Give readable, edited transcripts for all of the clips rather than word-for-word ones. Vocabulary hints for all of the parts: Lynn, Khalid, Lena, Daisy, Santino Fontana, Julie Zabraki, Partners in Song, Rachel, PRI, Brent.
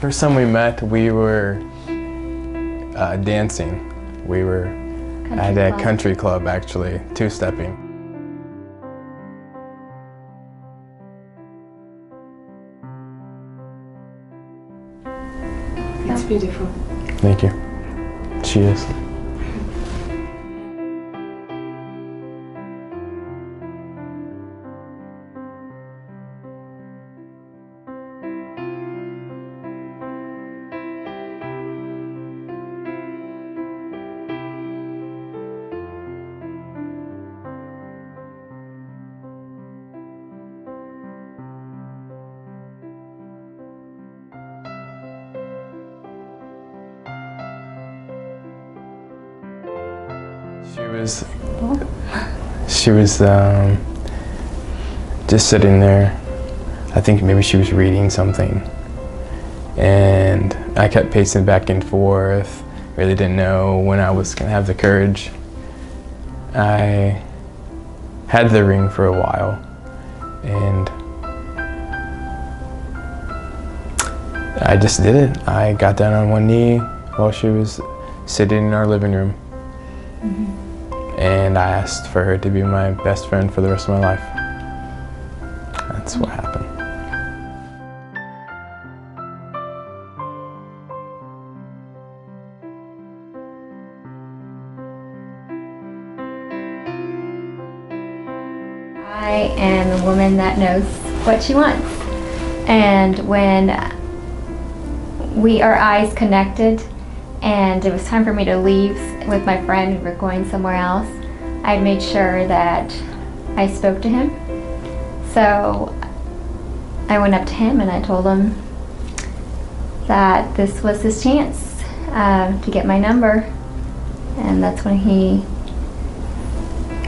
First time we met, we were dancing. We were at a country club, actually, two-stepping. It's beautiful. Thank you. She is. She was just sitting there. I think maybe she was reading something. And I kept pacing back and forth. Really didn't know when I was gonna have the courage. I had the ring for a while. And I just did it. I got down on one knee while she was sitting in our living room. Mm-hmm. And I asked for her to be my best friend for the rest of my life. That's what happened. I am a woman that knows what she wants. And when our eyes connected, and it was time for me to leave with my friend, we were going somewhere else, I made sure that I spoke to him. So I went up to him and I told him that this was his chance to get my number. And that's when he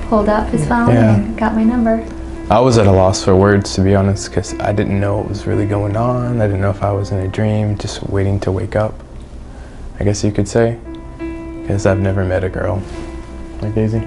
pulled up his phone and got my number. I was at a loss for words, to be honest, because I didn't know what was really going on. I didn't know if I was in a dream, just waiting to wake up, I guess you could say, because I've never met a girl like Daisy.